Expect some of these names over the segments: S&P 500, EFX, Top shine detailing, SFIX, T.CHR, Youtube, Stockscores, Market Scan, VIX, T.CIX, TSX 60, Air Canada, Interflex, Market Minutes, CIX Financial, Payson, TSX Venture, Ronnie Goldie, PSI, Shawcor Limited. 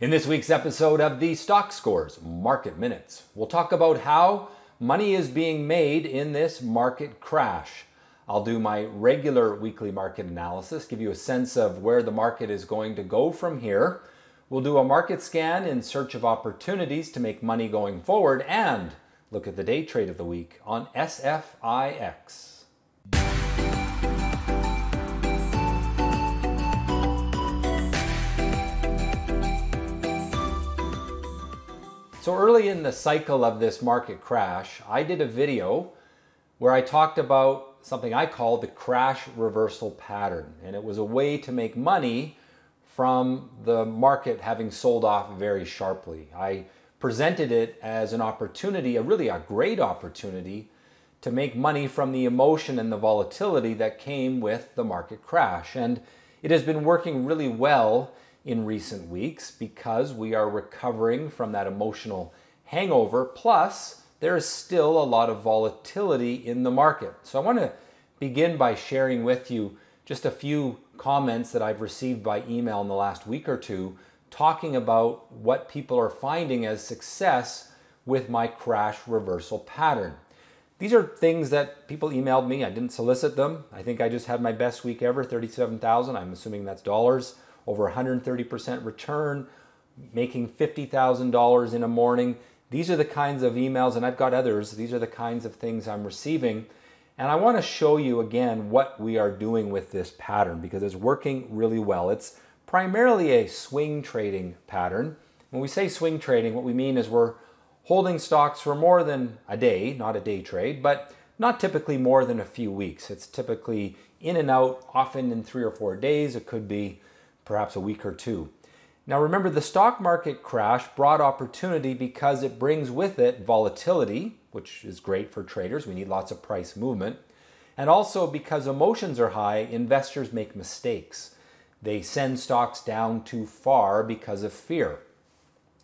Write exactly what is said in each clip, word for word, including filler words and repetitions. In this week's episode of the Stockscores Market Minutes, we'll talk about how money is being made in this market crash. I'll do my regular weekly market analysis, give you a sense of where the market is going to go from here. We'll do a market scan in search of opportunities to make money going forward and look at the day trade of the week on S F I X. So early in the cycle of this market crash, I did a video where I talked about something I call the crash reversal pattern. And it was a way to make money from the market having sold off very sharply. I presented it as an opportunity, a really a great opportunity, to make money from the emotion and the volatility that came with the market crash. And it has been working really well in recent weeks because we are recovering from that emotional hangover. Plus, there is still a lot of volatility in the market. So I want to begin by sharing with you just a few comments that I've received by email in the last week or two, talking about what people are finding as success with my crash reversal pattern. These are things that people emailed me. I didn't solicit them. I think I just had my best week ever, thirty-seven thousand. I'm assuming that's dollars. Over one hundred thirty percent return, making fifty thousand dollars in a morning. These are the kinds of emails, and I've got others. These are the kinds of things I'm receiving. And I want to show you again what we are doing with this pattern because it's working really well. It's primarily a swing trading pattern. When we say swing trading, what we mean is we're holding stocks for more than a day, not a day trade, but not typically more than a few weeks. It's typically in and out, often in three or four days. It could be perhaps a week or two. Now remember, the stock market crash brought opportunity because it brings with it volatility, which is great for traders. We need lots of price movement. And also because emotions are high, investors make mistakes. They send stocks down too far because of fear.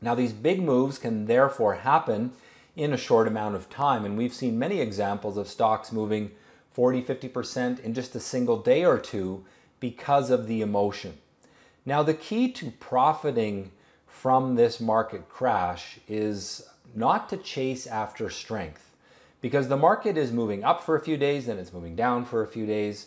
Now these big moves can therefore happen in a short amount of time. And we've seen many examples of stocks moving forty, fifty percent in just a single day or two because of the emotion. Now, the key to profiting from this market crash is not to chase after strength, because the market is moving up for a few days, then it's moving down for a few days.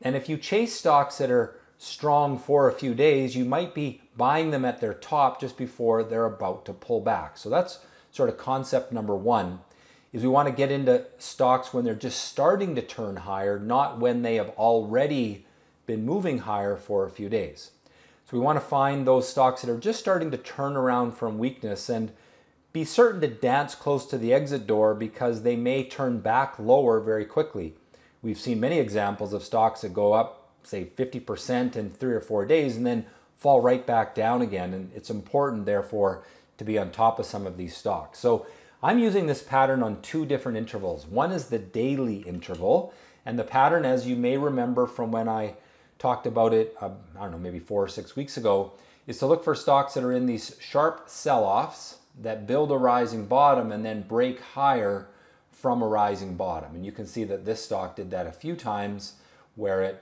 And if you chase stocks that are strong for a few days, you might be buying them at their top just before they're about to pull back. So that's sort of concept number one, is we want to get into stocks when they're just starting to turn higher, not when they have already been moving higher for a few days. So we want to find those stocks that are just starting to turn around from weakness and be certain to dance close to the exit door because they may turn back lower very quickly. We've seen many examples of stocks that go up, say, fifty percent in three or four days and then fall right back down again. And it's important, therefore, to be on top of some of these stocks. So I'm using this pattern on two different intervals. One is the daily interval. And the pattern, as you may remember from when I talked about it, uh, I don't know, maybe four or six weeks ago, is to look for stocks that are in these sharp sell-offs that build a rising bottom and then break higher from a rising bottom. And you can see that this stock did that a few times, where it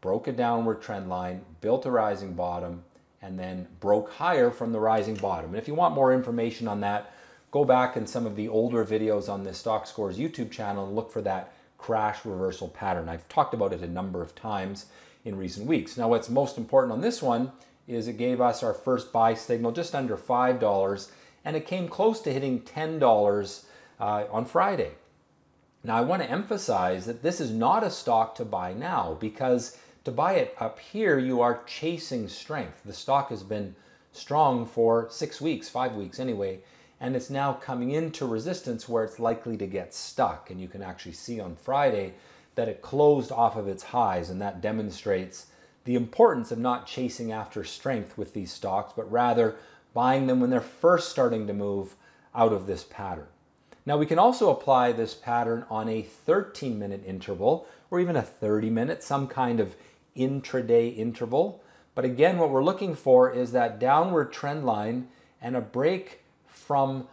broke a downward trend line, built a rising bottom, and then broke higher from the rising bottom. And if you want more information on that, go back in some of the older videos on the Stockscores YouTube channel and look for that crash reversal pattern. I've talked about it a number of times in recent weeks. Now, what's most important on this one is it gave us our first buy signal just under five dollars, and it came close to hitting ten dollars uh, on Friday. Now, I want to emphasize that this is not a stock to buy now, because to buy it up here, you are chasing strength. The stock has been strong for six weeks, five weeks anyway, and it's now coming into resistance where it's likely to get stuck. And you can actually see on Friday that it closed off of its highs, and that demonstrates the importance of not chasing after strength with these stocks, but rather buying them when they're first starting to move out of this pattern. Now, we can also apply this pattern on a thirteen minute interval, or even a thirty minute, some kind of intraday interval. But again, what we're looking for is that downward trend line and a break from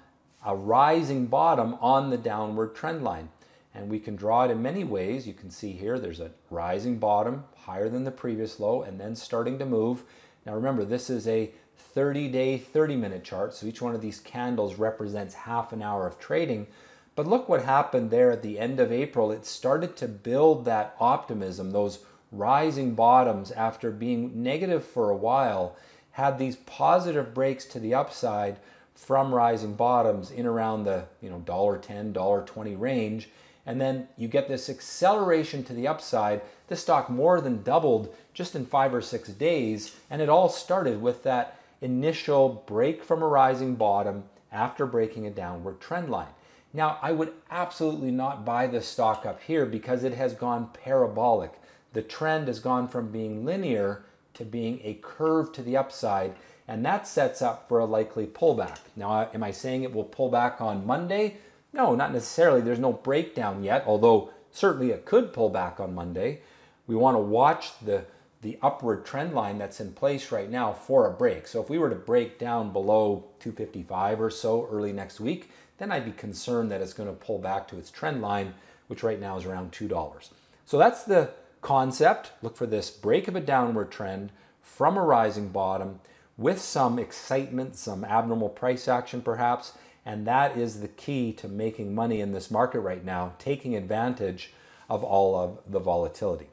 a rising bottom on the downward trend line. And we can draw it in many ways. You can see here, there's a rising bottom higher than the previous low and then starting to move. Now remember, this is a thirty day, thirty minute charts. So each one of these candles represents half an hour of trading. But look what happened there at the end of April. It started to build that optimism. Those rising bottoms, after being negative for a while, had these positive breaks to the upside from rising bottoms in around the you know one ten, one twenty range. And then you get this acceleration to the upside. The stock more than doubled just in five or six days. And it all started with that initial break from a rising bottom after breaking a downward trend line. Now, I would absolutely not buy this stock up here because it has gone parabolic. The trend has gone from being linear to being a curve to the upside, and that sets up for a likely pullback. Now, am I saying it will pull back on Monday? No, not necessarily. There's no breakdown yet, although certainly it could pull back on Monday. We want to watch the, the upward trend line that's in place right now for a break. So if we were to break down below two fifty-five or so early next week, then I'd be concerned that it's going to pull back to its trend line, which right now is around two dollars. So that's the concept. Look for this break of a downward trend from a rising bottom with some excitement, some abnormal price action perhaps. And that is the key to making money in this market right now, taking advantage of all of the volatility.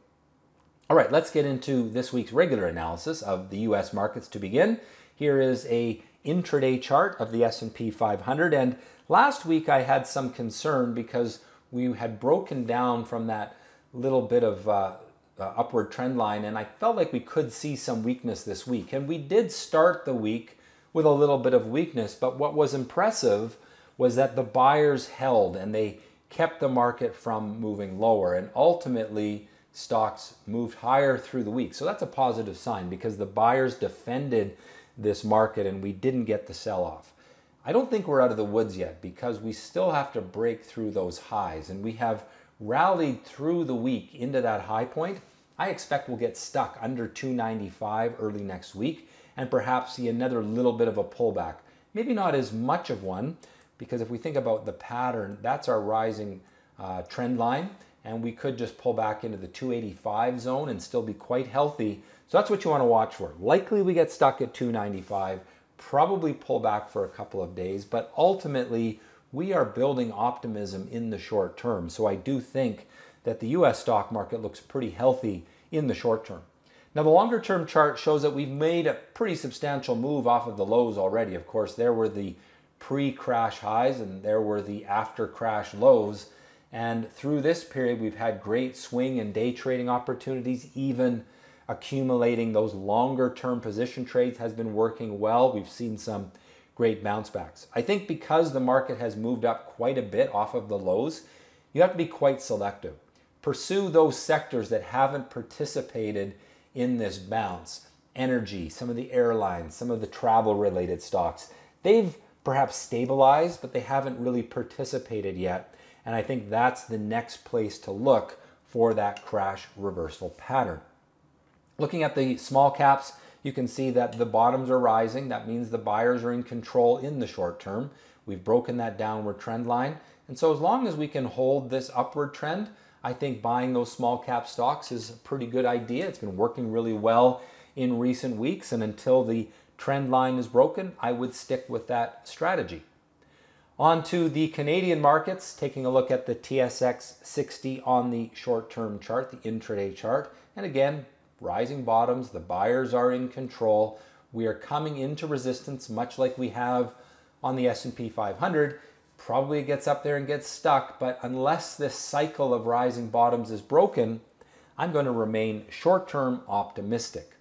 All right, let's get into this week's regular analysis of the U S markets to begin. Here is a intraday chart of the S and P five hundred. And last week I had some concern because we had broken down from that little bit of uh, uh, upward trend line, and I felt like we could see some weakness this week. And we did start the week with a little bit of weakness, but what was impressive was that the buyers held and they kept the market from moving lower, and ultimately stocks moved higher through the week. So that's a positive sign because the buyers defended this market and we didn't get the sell-off. I don't think we're out of the woods yet because we still have to break through those highs, and we have rallied through the week into that high point. I expect we'll get stuck under two ninety-five early next week and perhaps see another little bit of a pullback. Maybe not as much of one, because if we think about the pattern, that's our rising uh, trend line, and we could just pull back into the two eighty-five zone and still be quite healthy. So that's what you want to watch for. Likely we get stuck at two ninety-five, probably pull back for a couple of days, but ultimately we are building optimism in the short term. So I do think that the U S stock market looks pretty healthy in the short term. Now, the longer-term chart shows that we've made a pretty substantial move off of the lows already. Of course, there were the pre-crash highs and there were the after-crash lows. And through this period, we've had great swing and day trading opportunities. Even accumulating those longer-term position trades has been working well. We've seen some great bounce backs. I think because the market has moved up quite a bit off of the lows, you have to be quite selective. Pursue those sectors that haven't participated in this bounce. Energy, some of the airlines, some of the travel related stocks. They've perhaps stabilized, but they haven't really participated yet. And I think that's the next place to look for that crash reversal pattern. Looking at the small caps, you can see that the bottoms are rising. That means the buyers are in control in the short term. We've broken that downward trend line. And so as long as we can hold this upward trend, I think buying those small cap stocks is a pretty good idea. It's been working really well in recent weeks, and until the trend line is broken, I would stick with that strategy. On to the Canadian markets, taking a look at the T S X sixty on the short-term chart, the intraday chart. And again, rising bottoms, the buyers are in control. We are coming into resistance much like we have on the S and P five hundred. Probably gets up there and gets stuck, but unless this cycle of rising bottoms is broken, I'm going to remain short-term optimistic.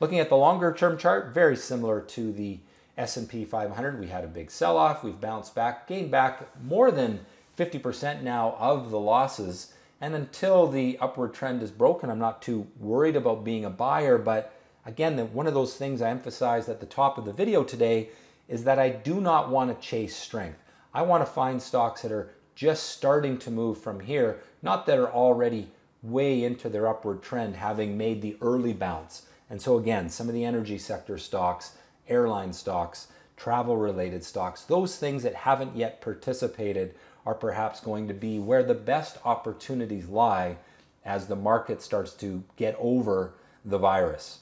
Looking at the longer-term chart, very similar to the S and P five hundred. We had a big sell-off. We've bounced back, gained back more than fifty percent now of the losses. And until the upward trend is broken, I'm not too worried about being a buyer. But again, one of those things I emphasized at the top of the video today is that I do not want to chase strength. I want to find stocks that are just starting to move from here, not that are already way into their upward trend, having made the early bounce. And so again, some of the energy sector stocks, airline stocks, travel-related stocks, those things that haven't yet participated are perhaps going to be where the best opportunities lie as the market starts to get over the virus.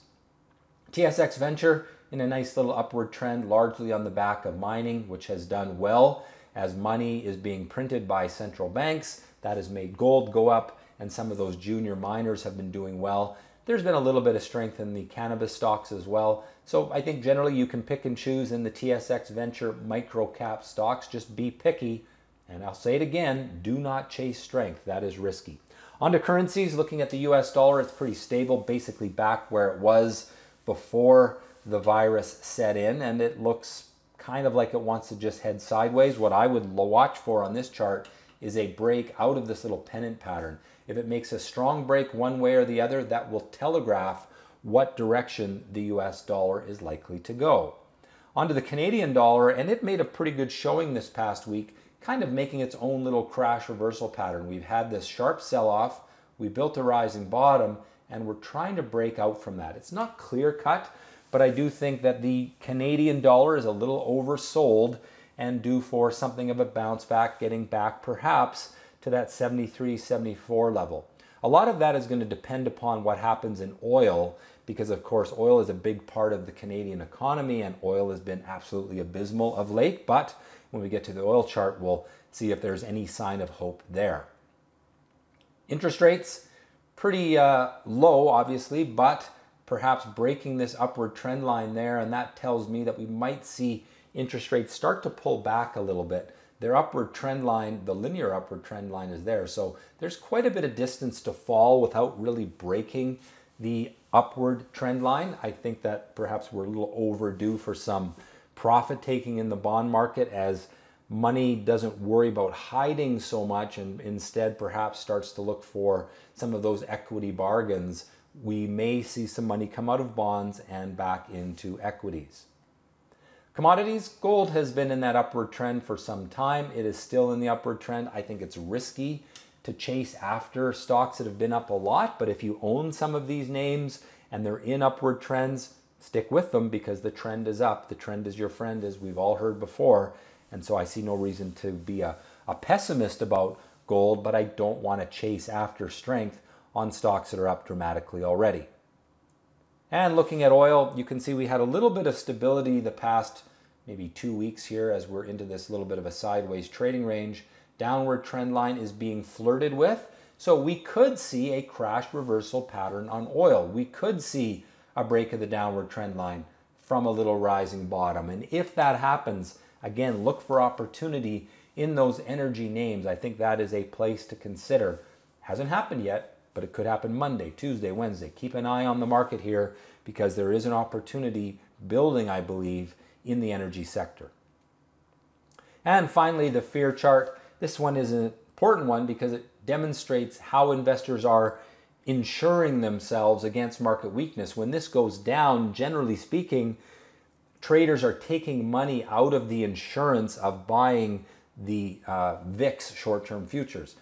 T S X Venture in a nice little upward trend, largely on the back of mining, which has done well as money is being printed by central banks. That has made gold go up, and some of those junior miners have been doing well. There's been a little bit of strength in the cannabis stocks as well. So I think generally you can pick and choose in the T S X Venture micro cap stocks. Just be picky. And I'll say it again, do not chase strength. That is risky. On to currencies, looking at the U S dollar, it's pretty stable, basically back where it was before the virus set in. And it looks kind of like it wants to just head sideways. What I would watch for on this chart is a break out of this little pennant pattern. If it makes a strong break one way or the other, that will telegraph what direction the U S dollar is likely to go. Onto the Canadian dollar, and it made a pretty good showing this past week, kind of making its own little crash reversal pattern. We've had this sharp sell-off, we built a rising bottom, and we're trying to break out from that. It's not clear-cut, but I do think that the Canadian dollar is a little oversold and due for something of a bounce back, getting back perhaps to that seventy-three, seventy-four level. A lot of that is going to depend upon what happens in oil, because of course oil is a big part of the Canadian economy, and oil has been absolutely abysmal of late, but when we get to the oil chart, we'll see if there's any sign of hope there. Interest rates, pretty uh, low obviously, but perhaps breaking this upward trend line there, and that tells me that we might see interest rates start to pull back a little bit. Their upward trend line, the linear upward trend line is there. So there's quite a bit of distance to fall without really breaking the upward trend line. I think that perhaps we're a little overdue for some profit taking in the bond market, as money doesn't worry about hiding so much and instead perhaps starts to look for some of those equity bargains. We may see some money come out of bonds and back into equities. Commodities, gold has been in that upward trend for some time. It is still in the upward trend. I think it's risky to chase after stocks that have been up a lot, but if you own some of these names and they're in upward trends, stick with them, because the trend is up. The trend is your friend, as we've all heard before, and so I see no reason to be a, a pessimist about gold, but I don't want to chase after strength on stocks that are up dramatically already. And looking at oil, you can see we had a little bit of stability the past maybe two weeks here as we're into this little bit of a sideways trading range. Downward trend line is being flirted with, so we could see a crash reversal pattern on oil. We could see a break of the downward trend line from a little rising bottom. And if that happens, again, look for opportunity in those energy names. I think that is a place to consider. Hasn't happened yet, but it could happen Monday, Tuesday, Wednesday. Keep an eye on the market here, because there is an opportunity building, I believe, in the energy sector. And finally, the fear chart. This one is an important one because it demonstrates how investors are insuring themselves against market weakness. When this goes down, generally speaking, traders are taking money out of the insurance of buying the uh, V I X short-term futures.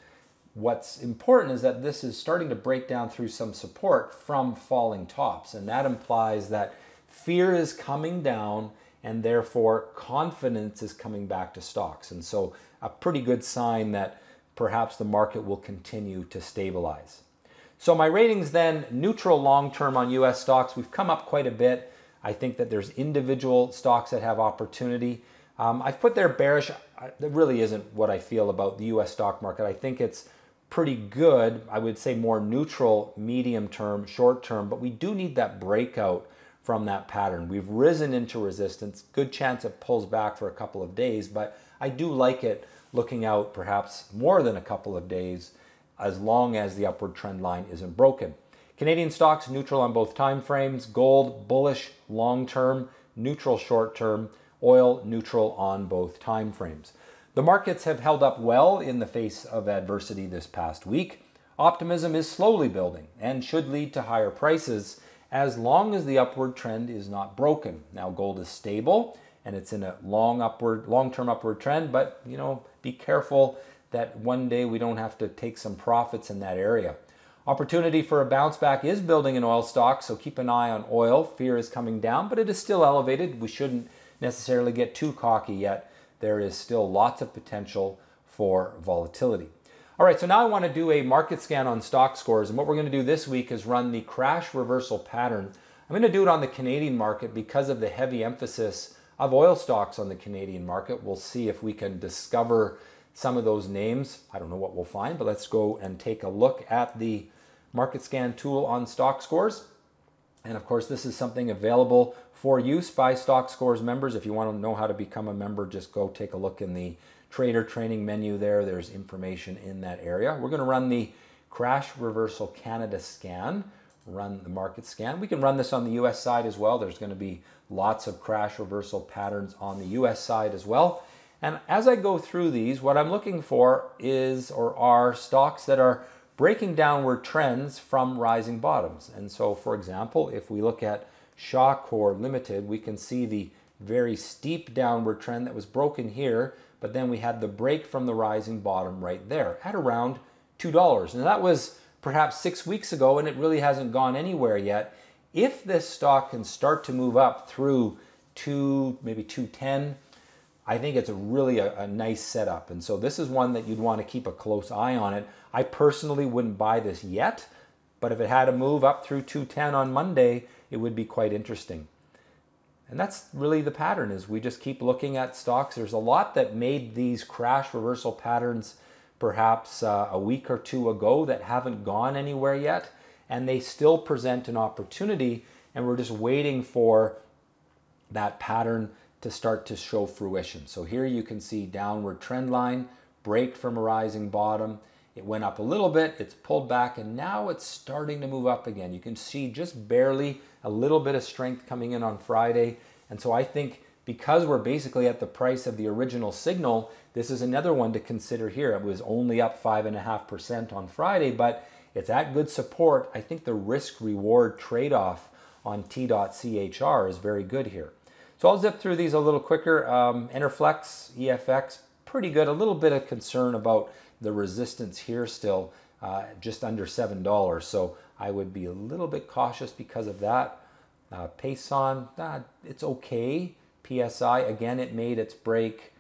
What's important is that this is starting to break down through some support from falling tops, and that implies that fear is coming down and therefore confidence is coming back to stocks. And so a pretty good sign that perhaps the market will continue to stabilize. So my ratings then, neutral long-term on U S stocks. We've come up quite a bit. I think that there's individual stocks that have opportunity. Um, I've put there bearish. That really isn't what I feel about the U S stock market. I think it's pretty good. I would say more neutral, medium term, short term, but we do need that breakout from that pattern. We've risen into resistance. Good chance it pulls back for a couple of days, but I do like it looking out perhaps more than a couple of days, as long as the upward trend line isn't broken. Canadian stocks neutral on both time frames. Gold bullish long term, neutral short term. Oil neutral on both time frames. The markets have held up well in the face of adversity this past week. Optimism is slowly building and should lead to higher prices as long as the upward trend is not broken. Now, gold is stable and it's in a long upward, long-term upward trend, but you know, be careful that one day we don't have to take some profits in that area. Opportunity for a bounce back is building in oil stocks, so keep an eye on oil. Fear is coming down, but it is still elevated. We shouldn't necessarily get too cocky yet. There is still lots of potential for volatility. All right, so now I want to do a market scan on Stockscores, and what we're going to do this week is run the crash reversal pattern I'm going to do it on the Canadian market because of the heavy emphasis of oil stocks on the Canadian market. We'll see if we can discover some of those names. I don't know what we'll find, but let's go and take a look at the market scan tool on Stockscores. And of course, this is something available for use by Stockscores members. If you want to know how to become a member, just go take a look in the trader training menu there. There's information in that area. We're going to run the Crash Reversal Canada scan, run the market scan. We can run this on the U S side as well. There's going to be lots of crash reversal patterns on the U S side as well. And as I go through these, what I'm looking for is or are stocks that are breaking downward trends from rising bottoms. And so, for example, if we look at Shawcor Limited, we can see the very steep downward trend that was broken here, but then we had the break from the rising bottom right there at around two dollars. And that was perhaps six weeks ago, and it really hasn't gone anywhere yet. If this stock can start to move up through two, maybe two ten, I think it's a really a, a nice setup. And so this is one that you'd want to keep a close eye on it. I personally wouldn't buy this yet, but if it had a move up through two ten on Monday, it would be quite interesting. And that's really the pattern, is we just keep looking at stocks. There's a lot that made these crash reversal patterns perhaps uh, a week or two ago that haven't gone anywhere yet, and they still present an opportunity, and we're just waiting for that pattern to start to show fruition. So here you can see downward trend line, break from a rising bottom. It went up a little bit, it's pulled back, and now it's starting to move up again. You can see just barely a little bit of strength coming in on Friday. And so I think because we're basically at the price of the original signal, this is another one to consider here. It was only up five point five percent on Friday, but it's at good support. I think the risk-reward trade-off on T dot C H R is very good here. So I'll zip through these a little quicker. Um, Interflex, E F X, pretty good. A little bit of concern about the resistance here still, uh, just under seven dollars. So I would be a little bit cautious because of that. Uh, Payson, uh, it's okay. P S I, again, it made its break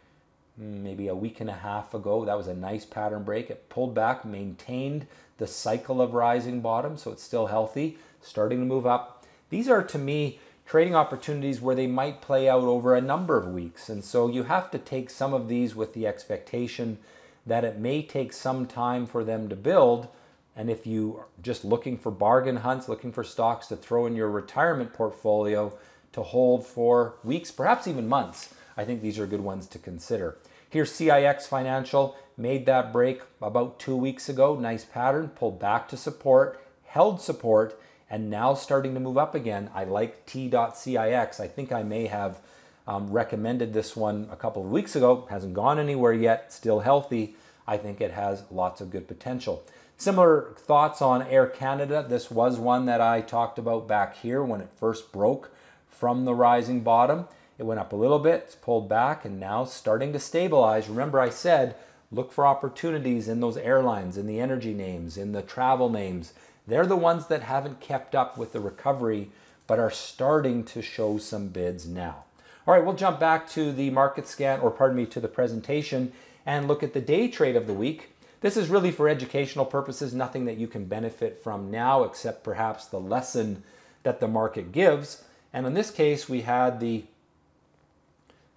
maybe a week and a half ago. That was a nice pattern break. It pulled back, maintained the cycle of rising bottom, so it's still healthy, starting to move up. These are, to me, trading opportunities where they might play out over a number of weeks. And so you have to take some of these with the expectation that it may take some time for them to build. And if you are just looking for bargain hunts, looking for stocks to throw in your retirement portfolio, to hold for weeks, perhaps even months, I think these are good ones to consider. Here's C I X Financial, made that break about two weeks ago. Nice pattern, pulled back to support, held support, and now starting to move up again. I like T dot C I X. I think I may have um, recommended this one a couple of weeks ago. Hasn't gone anywhere yet, still healthy. I think it has lots of good potential. Similar thoughts on Air Canada. This was one that I talked about back here when it first broke from the rising bottom. It went up a little bit, it's pulled back, and now starting to stabilize. Remember, I said, look for opportunities in those airlines, in the energy names, in the travel names. They're the ones that haven't kept up with the recovery, but are starting to show some bids now. All right, we'll jump back to the market scan, or pardon me, to the presentation, and look at the day trade of the week. This is really for educational purposes, nothing that you can benefit from now, except perhaps the lesson that the market gives. And in this case, we had the,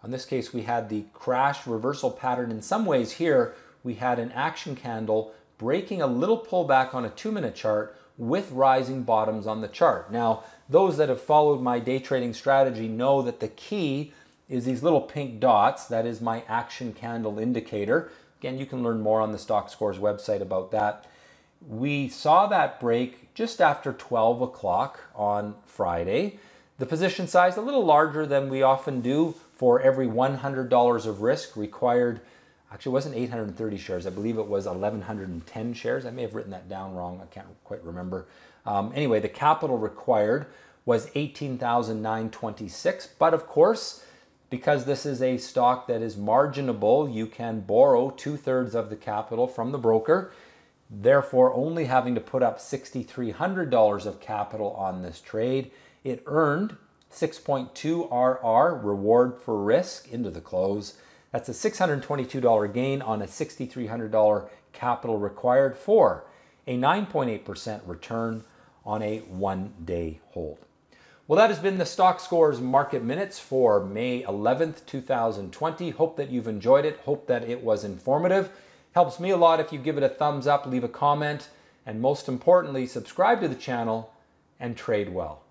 in this case, we had the crash reversal pattern. In some ways here, we had an action candle breaking a little pullback on a two-minute chart with rising bottoms on the chart. Now, those that have followed my day trading strategy know that the key is these little pink dots. That is my action candle indicator. Again, you can learn more on the Stockscores website about that. We saw that break just after twelve o'clock on Friday. The position size, a little larger than we often do. For every one hundred dollars of risk required, actually it wasn't eight hundred thirty shares, I believe it was eleven ten shares. I may have written that down wrong, I can't quite remember. Um, anyway, the capital required was eighteen thousand nine hundred twenty-six dollars, but of course, because this is a stock that is marginable, you can borrow two-thirds of the capital from the broker, therefore only having to put up six thousand three hundred dollars of capital on this trade. It earned six point two R R, reward for risk, into the close. That's a six hundred twenty-two dollar gain on a six thousand three hundred dollar capital required for a nine point eight percent return on a one-day hold. Well, that has been the Stockscores Market Minutes for May eleventh, two thousand twenty. Hope that you've enjoyed it. Hope that it was informative. Helps me a lot if you give it a thumbs up, leave a comment, and most importantly, subscribe to the channel and trade well.